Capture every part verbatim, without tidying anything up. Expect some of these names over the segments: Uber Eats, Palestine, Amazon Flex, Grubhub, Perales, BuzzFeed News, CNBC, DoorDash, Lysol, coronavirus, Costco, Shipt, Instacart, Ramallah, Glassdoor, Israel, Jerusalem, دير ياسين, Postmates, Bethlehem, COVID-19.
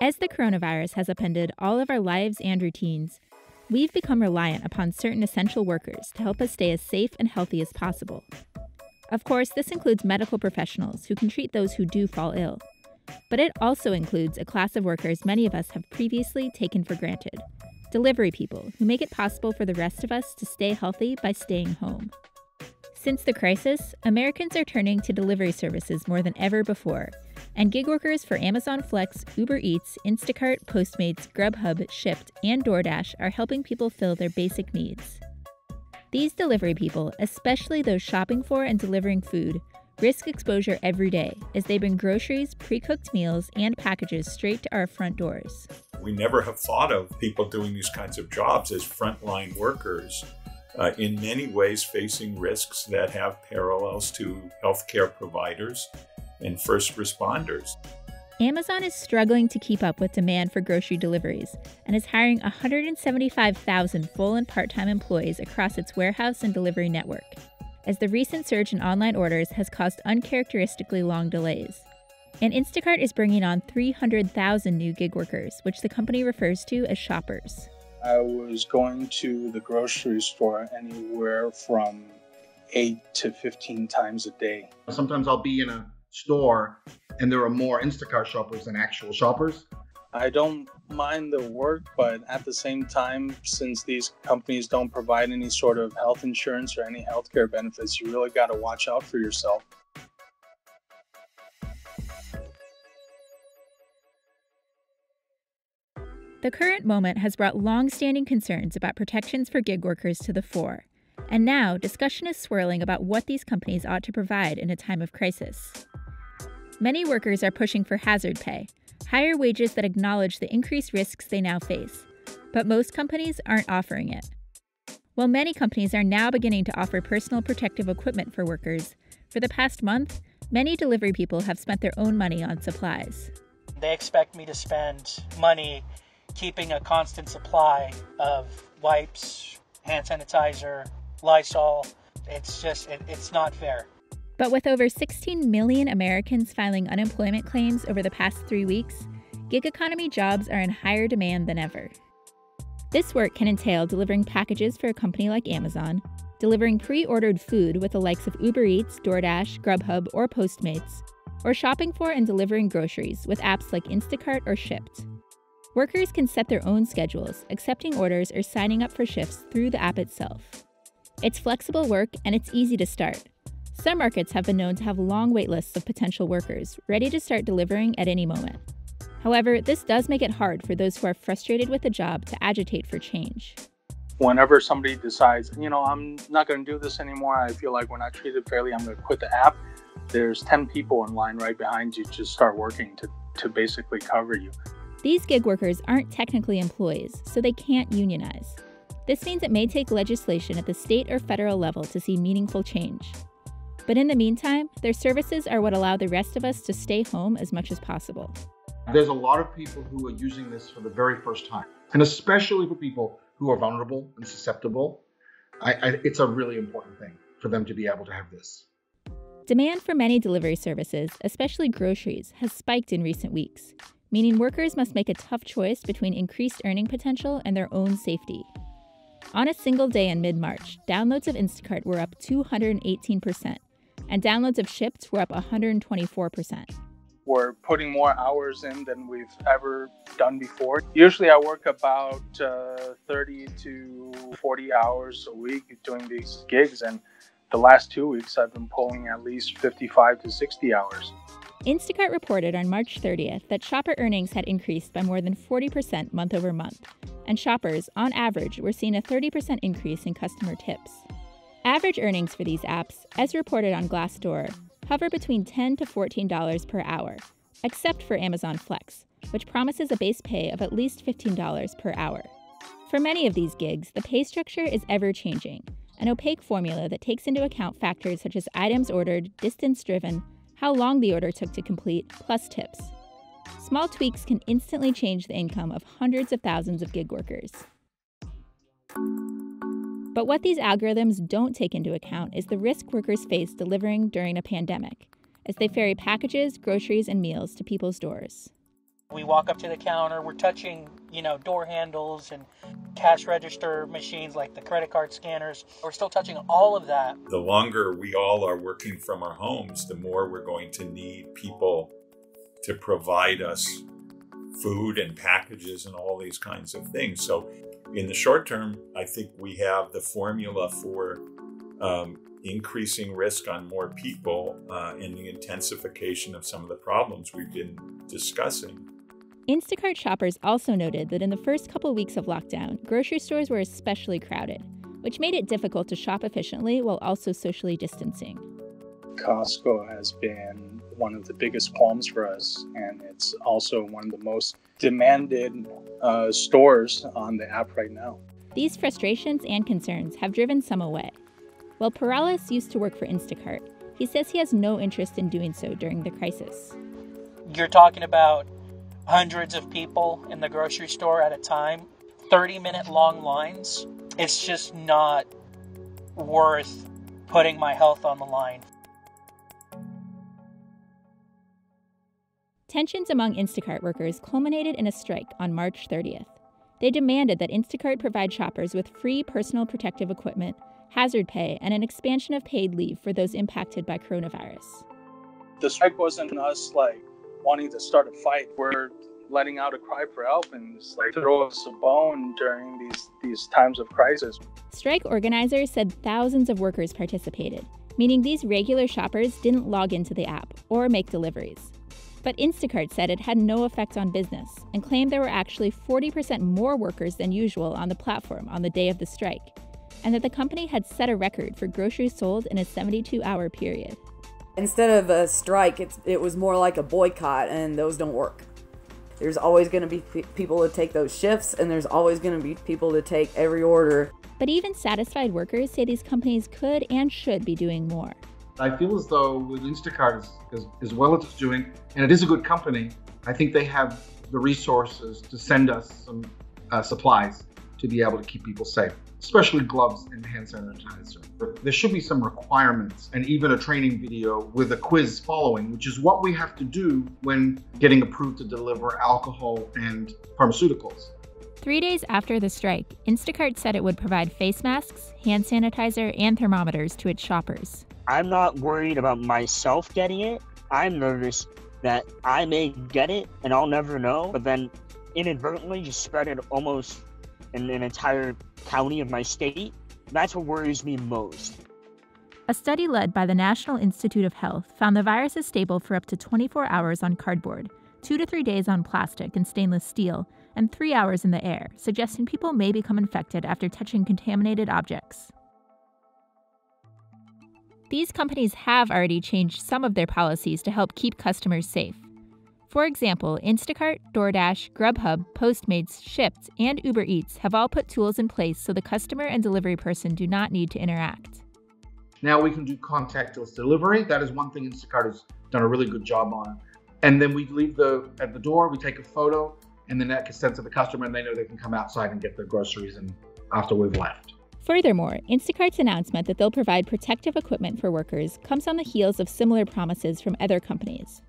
As the coronavirus has upended all of our lives and routines, we've become reliant upon certain essential workers to help us stay as safe and healthy as possible. Of course, this includes medical professionals who can treat those who do fall ill. But it also includes a class of workers many of us have previously taken for granted, delivery people who make it possible for the rest of us to stay healthy by staying home. Since the crisis, Americans are turning to delivery services more than ever before, and gig workers for Amazon Flex, Uber Eats, Instacart, Postmates, Grubhub, Shipt, and DoorDash are helping people fill their basic needs. These delivery people, especially those shopping for and delivering food, risk exposure every day as they bring groceries, pre-cooked meals, and packages straight to our front doors. We never have thought of people doing these kinds of jobs as frontline workers, uh, in many ways facing risks that have parallels to healthcare providers and first responders. Amazon is struggling to keep up with demand for grocery deliveries and is hiring one hundred seventy-five thousand full and part-time employees across its warehouse and delivery network, as the recent surge in online orders has caused uncharacteristically long delays. And Instacart is bringing on three hundred thousand new gig workers, which the company refers to as shoppers. I was going to the grocery store anywhere from eight to fifteen times a day. Sometimes I'll be in a store and there are more Instacart shoppers than actual shoppers. I don't mind the work, but at the same time, since these companies don't provide any sort of health insurance or any healthcare benefits, you really got to watch out for yourself. The current moment has brought long-standing concerns about protections for gig workers to the fore, and now discussion is swirling about what these companies ought to provide in a time of crisis. Many workers are pushing for hazard pay, higher wages that acknowledge the increased risks they now face. But most companies aren't offering it. While many companies are now beginning to offer personal protective equipment for workers, for the past month, many delivery people have spent their own money on supplies. They expect me to spend money keeping a constant supply of wipes, hand sanitizer, Lysol. It's just, it, it's not fair. But with over sixteen million Americans filing unemployment claims over the past three weeks, gig economy jobs are in higher demand than ever. This work can entail delivering packages for a company like Amazon, delivering pre-ordered food with the likes of Uber Eats, DoorDash, Grubhub, or Postmates, or shopping for and delivering groceries with apps like Instacart or Shipt. Workers can set their own schedules, accepting orders or signing up for shifts through the app itself. It's flexible work and it's easy to start. Some markets have been known to have long waitlists of potential workers, ready to start delivering at any moment. However, this does make it hard for those who are frustrated with the job to agitate for change. Whenever somebody decides, you know, I'm not going to do this anymore, I feel like we're not treated fairly, I'm going to quit the app, there's ten people in line right behind you to start working to, to basically cover you. These gig workers aren't technically employees, so they can't unionize. This means it may take legislation at the state or federal level to see meaningful change. But in the meantime, their services are what allow the rest of us to stay home as much as possible. There's a lot of people who are using this for the very first time, and especially for people who are vulnerable and susceptible. I, I, it's a really important thing for them to be able to have this. Demand for many delivery services, especially groceries, has spiked in recent weeks, meaning workers must make a tough choice between increased earning potential and their own safety. On a single day in mid-March, downloads of Instacart were up two hundred eighteen percent. And downloads of Shipt were up one hundred twenty-four percent. We're putting more hours in than we've ever done before. Usually I work about uh, thirty to forty hours a week doing these gigs, and the last two weeks I've been pulling at least fifty-five to sixty hours. Instacart reported on March thirtieth that shopper earnings had increased by more than forty percent month over month, and shoppers, on average, were seeing a thirty percent increase in customer tips. Average earnings for these apps, as reported on Glassdoor, hover between ten to fourteen dollars per hour, except for Amazon Flex, which promises a base pay of at least fifteen dollars per hour. For many of these gigs, the pay structure is ever-changing, an opaque formula that takes into account factors such as items ordered, distance driven, how long the order took to complete, plus tips. Small tweaks can instantly change the income of hundreds of thousands of gig workers. But what these algorithms don't take into account is the risk workers face delivering during a pandemic, as they ferry packages, groceries, and meals to people's doors. We walk up to the counter, we're touching, you know, door handles and cash register machines like the credit card scanners. We're still touching all of that. The longer we all are working from our homes, the more we're going to need people to provide us food and packages and all these kinds of things. So in the short term, I think we have the formula for um, increasing risk on more people uh, and the intensification of some of the problems we've been discussing. Instacart shoppers also noted that in the first couple weeks of lockdown, grocery stores were especially crowded, which made it difficult to shop efficiently while also socially distancing. Costco has been one of the biggest qualms for us, and it's also one of the most demanded uh, stores on the app right now. These frustrations and concerns have driven some away. While Perales used to work for Instacart, he says he has no interest in doing so during the crisis. You're talking about hundreds of people in the grocery store at a time, thirty minute long lines. It's just not worth putting my health on the line. Tensions among Instacart workers culminated in a strike on March thirtieth. They demanded that Instacart provide shoppers with free personal protective equipment, hazard pay, and an expansion of paid leave for those impacted by coronavirus. The strike wasn't us like wanting to start a fight. We're letting out a cry for help and just like throw us a bone during these, these times of crisis. Strike organizers said thousands of workers participated, meaning these regular shoppers didn't log into the app or make deliveries. But Instacart said it had no effect on business and claimed there were actually forty percent more workers than usual on the platform on the day of the strike, and that the company had set a record for groceries sold in a seventy-two hour period. Instead of a strike, it's, it was more like a boycott, and those don't work. There's always going to be p- people to take those shifts, and there's always going to be people to take every order. But even satisfied workers say these companies could and should be doing more. I feel as though with Instacart, as, as, as well as it's doing, and it is a good company, I think they have the resources to send us some uh, supplies to be able to keep people safe, especially gloves and hand sanitizer. There should be some requirements and even a training video with a quiz following, which is what we have to do when getting approved to deliver alcohol and pharmaceuticals. Three days after the strike, Instacart said it would provide face masks, hand sanitizer, and thermometers to its shoppers. I'm not worried about myself getting it. I'm nervous that I may get it and I'll never know, but then inadvertently just spread it almost in an entire county of my state. That's what worries me most. A study led by the National Institute of Health found the virus is stable for up to twenty-four hours on cardboard, two to three days on plastic and stainless steel, and three hours in the air, suggesting people may become infected after touching contaminated objects. These companies have already changed some of their policies to help keep customers safe. For example, Instacart, DoorDash, Grubhub, Postmates, Shipt, and Uber Eats have all put tools in place so the customer and delivery person do not need to interact. Now we can do contactless delivery. That is one thing Instacart has done a really good job on. And then we leave the at the door, we take a photo, and then that gets sent to the customer, and they know they can come outside and get their groceries and after we've left. Furthermore, Instacart's announcement that they'll provide protective equipment for workers comes on the heels of similar promises from other companies.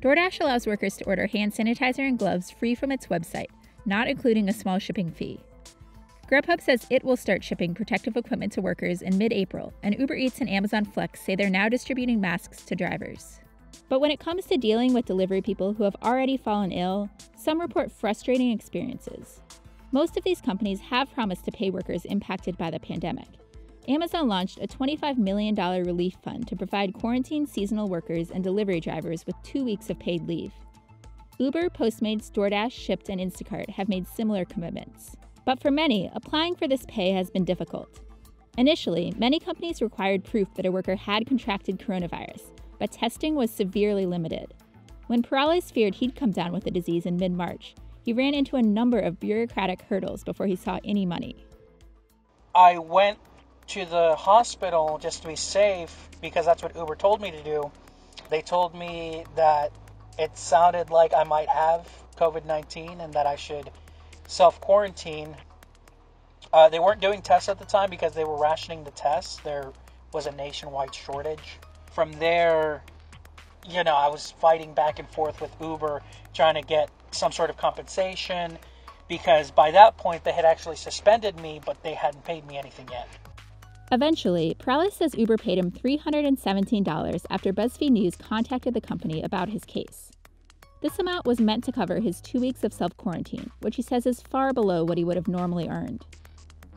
DoorDash allows workers to order hand sanitizer and gloves free from its website, not including a small shipping fee. Grubhub says it will start shipping protective equipment to workers in mid-April, and Uber Eats and Amazon Flex say they're now distributing masks to drivers. But when it comes to dealing with delivery people who have already fallen ill, some report frustrating experiences. Most of these companies have promised to pay workers impacted by the pandemic. Amazon launched a twenty-five million dollars relief fund to provide quarantined seasonal workers and delivery drivers with two weeks of paid leave. Uber, Postmates, DoorDash, Shipt, and Instacart have made similar commitments. But for many, applying for this pay has been difficult. Initially, many companies required proof that a worker had contracted coronavirus, but testing was severely limited. When Perales feared he'd come down with the disease in mid-March, he ran into a number of bureaucratic hurdles before he saw any money. I went to the hospital just to be safe because that's what Uber told me to do. They told me that it sounded like I might have COVID nineteen and that I should self-quarantine. Uh, they weren't doing tests at the time because they were rationing the tests. There was a nationwide shortage. From there, you know, I was fighting back and forth with Uber, trying to get some sort of compensation, because by that point they had actually suspended me, but they hadn't paid me anything yet. Eventually, Perales says Uber paid him three hundred seventeen dollars after BuzzFeed News contacted the company about his case. This amount was meant to cover his two weeks of self-quarantine, which he says is far below what he would have normally earned.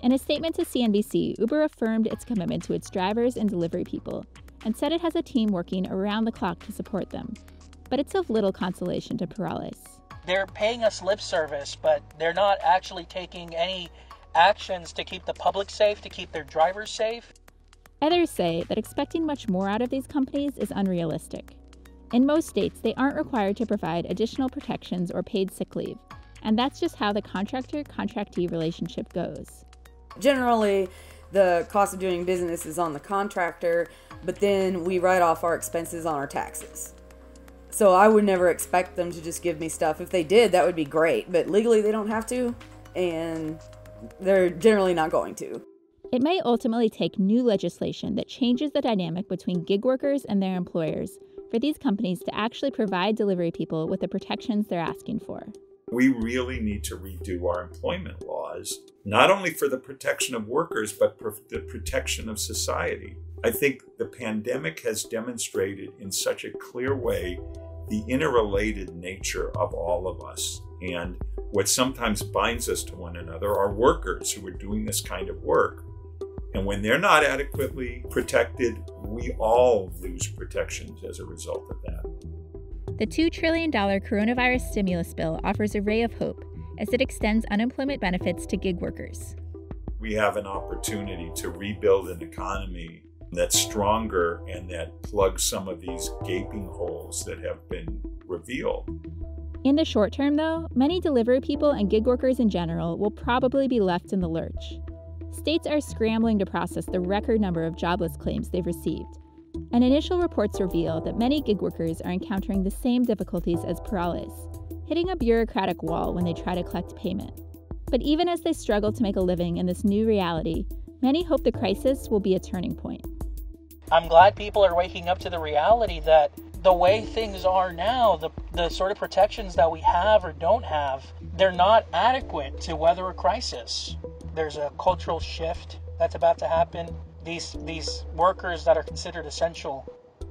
In a statement to C N B C, Uber affirmed its commitment to its drivers and delivery people and said it has a team working around the clock to support them. But it's of little consolation to Perales. They're paying us lip service, but they're not actually taking any actions to keep the public safe, to keep their drivers safe. Others say that expecting much more out of these companies is unrealistic. In most states, they aren't required to provide additional protections or paid sick leave, and that's just how the contractor-contractee relationship goes. Generally, the cost of doing business is on the contractor, but then we write off our expenses on our taxes. So I would never expect them to just give me stuff. If they did, that would be great, but legally they don't have to, and they're generally not going to. It may ultimately take new legislation that changes the dynamic between gig workers and their employers for these companies to actually provide delivery people with the protections they're asking for. We really need to redo our employment laws, not only for the protection of workers, but for the protection of society. I think the pandemic has demonstrated in such a clear way the interrelated nature of all of us and what sometimes binds us to one another are workers who are doing this kind of work. And when they're not adequately protected, we all lose protections as a result of that. The two trillion dollars coronavirus stimulus bill offers a ray of hope as it extends unemployment benefits to gig workers. We have an opportunity to rebuild an economy that's stronger and that plugs some of these gaping holes that have been revealed. In the short term, though, many delivery people and gig workers in general will probably be left in the lurch. States are scrambling to process the record number of jobless claims they've received, and initial reports reveal that many gig workers are encountering the same difficulties as Perales, hitting a bureaucratic wall when they try to collect payment. But even as they struggle to make a living in this new reality, many hope the crisis will be a turning point. I'm glad people are waking up to the reality that the way things are now, the, the sort of protections that we have or don't have, they're not adequate to weather a crisis. There's a cultural shift that's about to happen. These these workers that are considered essential,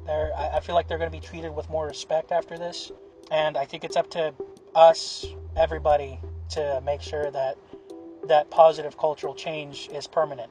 they're, I feel like they're going to be treated with more respect after this. And I think it's up to us, everybody, to make sure that that positive cultural change is permanent.